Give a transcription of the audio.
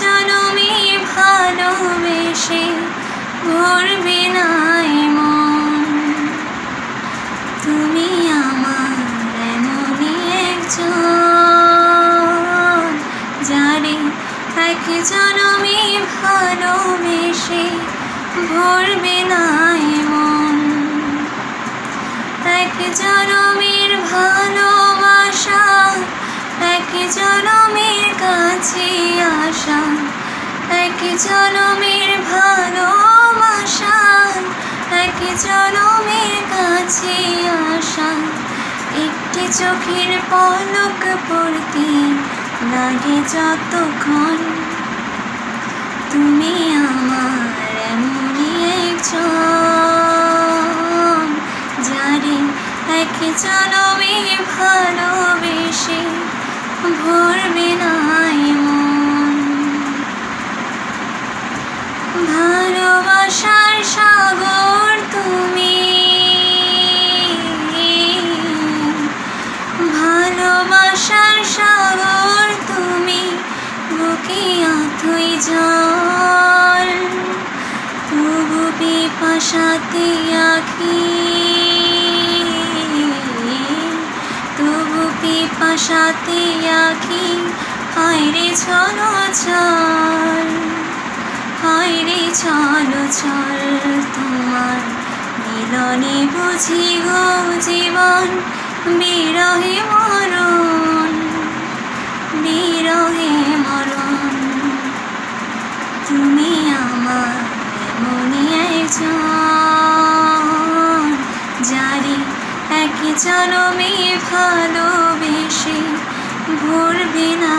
জনমের ভালোবেসে ভরবে নাই মন। তুমি আমার এমনই একজন, জানি এক জনমে ভালোবেসে ভরবে নাই মন। এক জনমের ভালোবাসা এক জনমের কাছে আশা, এক জনমের ভালোবাসা এক জনমের কাছে আশা। একটি চোখের পলক পড়তে লাগে যতক্ষণ, তুমি আমার এমনই একজন, যারে এক জনমে ভালোবেসে ভরবে নাই মন। ভালোবাসার সাগর তুমি, ভালোবাসার সাগর তুমি, বুকে আঁতুই জল, তবু পিপাসাতে আঁখি, তবু পিপাসাতে আঁখি। হায়রে চলো চল, হায়রে চলো চল, তোমার মিলনে বুঝি গো জীবন, বিরহে মরণ, বিরহে মরণ। তুমি আমার এমনই একজন, যারে এক জনমে ভালোবেসে ভরবে না।